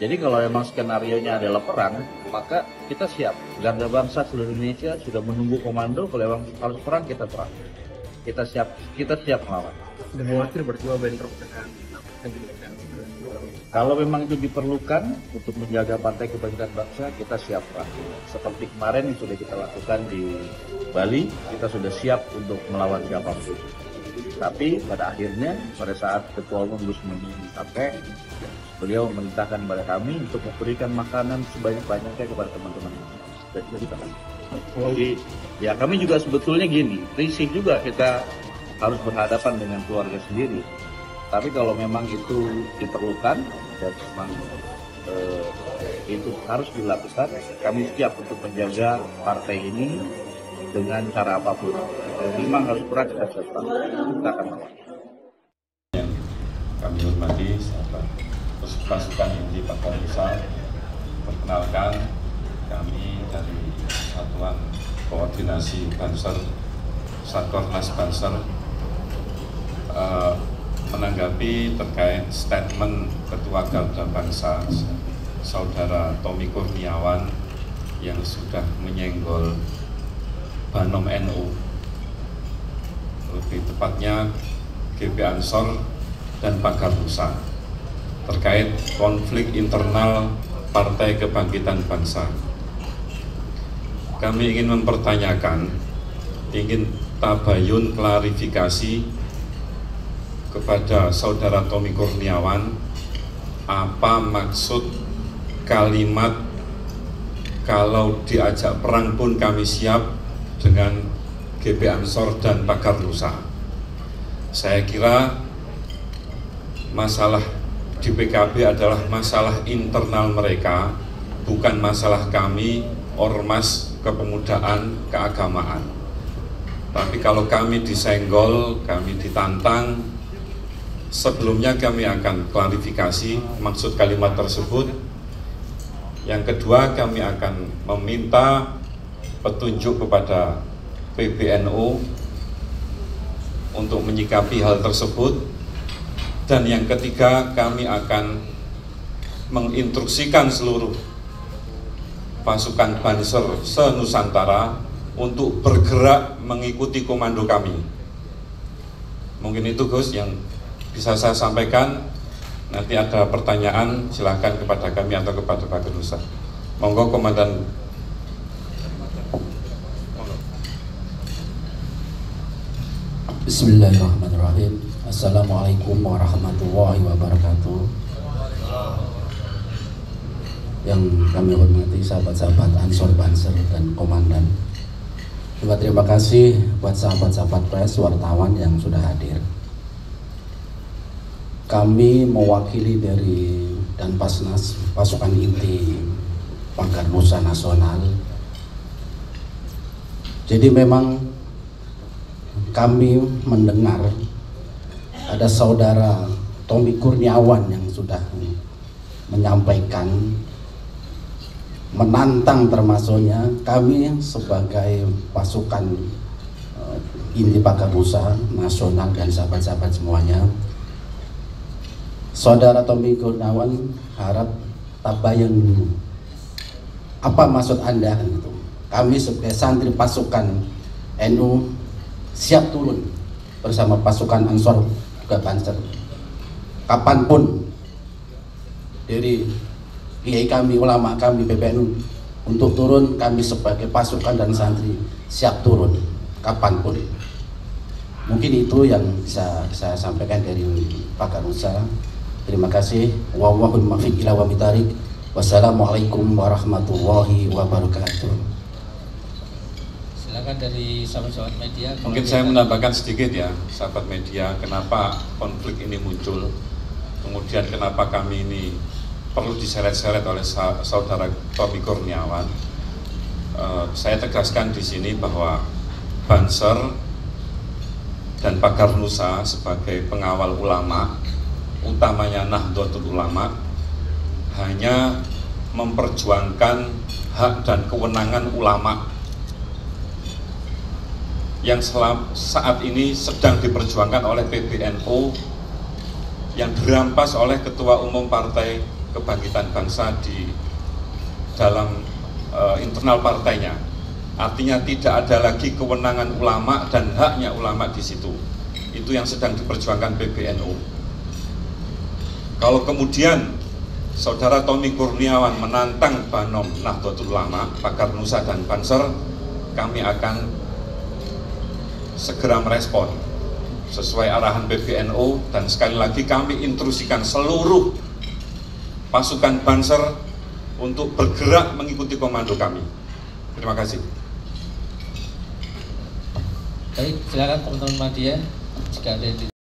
Jadi kalau memang skenarionya adalah perang, maka kita siap. Garda Bangsa seluruh Indonesia sudah menunggu komando, kalau memang harus perang, kita perang. Kita siap melawan. Dan khawatir berdua bentrok dengan kalau memang itu diperlukan untuk menjaga Partai Kebangkitan Bangsa, kita siap perang. Seperti kemarin yang sudah kita lakukan di Bali, kita sudah siap untuk melawan siapapun. Tapi pada akhirnya, pada saat Ketua Umum Gus Muhaimin sampai, beliau memerintahkan kepada kami untuk memberikan makanan sebanyak-banyaknya kepada teman-teman. Jadi, ya kami juga sebetulnya gini, risih juga kita harus berhadapan dengan keluarga sendiri. Tapi kalau memang itu diperlukan dan memang itu harus dilakukan, kami siap untuk menjaga partai ini dengan cara apapun. Memang harus berat dan cepat. Kita akan melawan. Yang kami hormati sahabat pasukan inti Pagar Nusa, perkenalkan kami dari Satuan Koordinasi Banser, Satkornas Banser. Menanggapi terkait statement Ketua Garda Bangsa Saudara Tommy Kurniawan yang sudah menyenggol Banom NU, lebih tepatnya GB Ansor dan Pagar Nusa, terkait konflik internal Partai Kebangkitan Bangsa. Kami ingin mempertanyakan, ingin tabayun klarifikasi kepada Saudara Tommy Kurniawan, apa maksud kalimat kalau diajak perang pun kami siap dengan GB Ansor dan Pagar Nusa? Saya kira masalah di PKB adalah masalah internal mereka, bukan masalah kami, ormas kepemudaan, keagamaan. Tapi kalau kami disenggol, kami ditantang, sebelumnya kami akan klarifikasi maksud kalimat tersebut. Yang kedua, kami akan meminta petunjuk kepada PBNU untuk menyikapi hal tersebut. Dan yang ketiga, kami akan menginstruksikan seluruh pasukan Banser se-Nusantara untuk bergerak mengikuti komando kami. Mungkin itu, Gus, yang bisa saya sampaikan. Nanti ada pertanyaan, silahkan kepada kami atau kepada Pagar Nusa. Monggo, Komandan. Bismillahirrahmanirrahim. Assalamualaikum warahmatullahi wabarakatuh. Yang kami hormati sahabat-sahabat Ansor Banser dan Komandan. Juga terima kasih buat sahabat-sahabat pers, wartawan yang sudah hadir. Kami mewakili dari Dan Pasnas, pasukan inti Pagar Nusa Nasional. Jadi memang kami mendengar ada Saudara Tommy Kurniawan yang sudah menyampaikan, menantang termasuknya kami sebagai pasukan inti Pagar Nusa Nasional dan sahabat-sahabat semuanya. Saudara Tommy Kurniawan harap tabayun dulu. Apa maksud Anda itu? Kami sebagai santri pasukan NU siap turun bersama pasukan Ansor juga Banser. Kapanpun dari kiai kami, ulama kami, PBNU untuk turun, kami sebagai pasukan dan santri siap turun kapanpun. Mungkin itu yang bisa saya sampaikan dari Pagar Nusa. Terima kasih. Wassalamualaikum warahmatullahi wabarakatuh. Silakan dari sahabat-sahabat media. Mungkin saya menambahkan sedikit ya, sahabat media, kenapa konflik ini muncul, kemudian kenapa kami ini perlu diseret-seret oleh Saudara Tommy Kurniawan. Saya tegaskan di sini bahwa Banser dan Pagar Nusa sebagai pengawal ulama, utamanya Nahdlatul Ulama, hanya memperjuangkan hak dan kewenangan ulama yang saat ini sedang diperjuangkan oleh PBNU, yang dirampas oleh Ketua Umum Partai Kebangkitan Bangsa di dalam internal partainya. Artinya tidak ada lagi kewenangan ulama dan haknya ulama di situ. Itu yang sedang diperjuangkan PBNU. Kalau kemudian Saudara Tommy Kurniawan menantang Banom Nahdlatul Ulama, Pagar Nusa dan Banser, kami akan segera merespon sesuai arahan PBNU, dan sekali lagi kami intrusikan seluruh pasukan Banser untuk bergerak mengikuti komando kami. Terima kasih. Baik, silakan teman-teman media jika ada